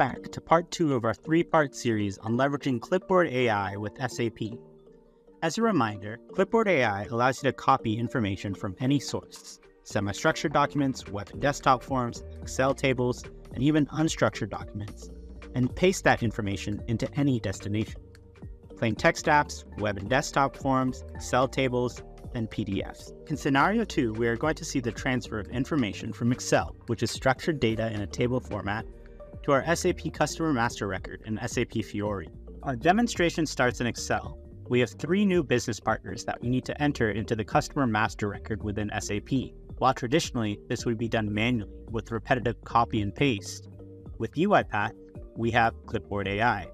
back to part 2 of our 3-part series on leveraging Clipboard AI with SAP. As a reminder, Clipboard AI allows you to copy information from any source, semi-structured documents, web and desktop forms, Excel tables, and even unstructured documents, and paste that information into any destination. Plain text apps, web and desktop forms, Excel tables, and PDFs. In scenario 2, we are going to see the transfer of information from Excel, which is structured data in a table format, to our SAP Customer Master Record and SAP Fiori. Our demonstration starts in Excel. We have 3 new business partners that we need to enter into the Customer Master Record within SAP. While traditionally, this would be done manually with repetitive copy and paste, with UiPath, we have Clipboard AI.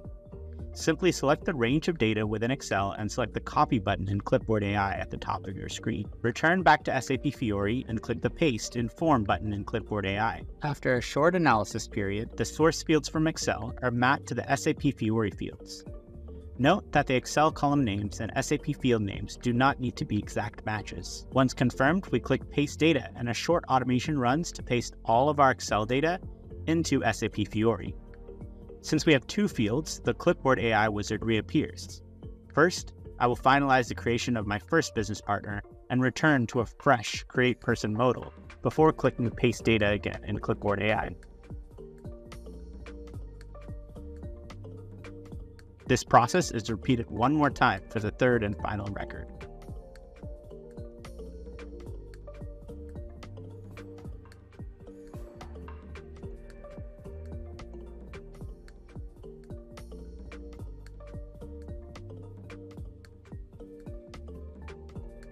Simply select the range of data within Excel and select the Copy button in Clipboard AI at the top of your screen. Return back to SAP Fiori and click the Paste in Form button in Clipboard AI. After a short analysis period, the source fields from Excel are mapped to the SAP Fiori fields. Note that the Excel column names and SAP field names do not need to be exact matches. Once confirmed, we click Paste Data, and a short automation runs to paste all of our Excel data into SAP Fiori. Since we have 2 fields, the Clipboard AI wizard reappears. First, I will finalize the creation of my first business partner and return to a fresh Create Person modal before clicking Paste Data again in Clipboard AI. This process is repeated one more time for the 3rd and final record.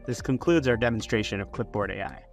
This concludes our demonstration of Clipboard AI.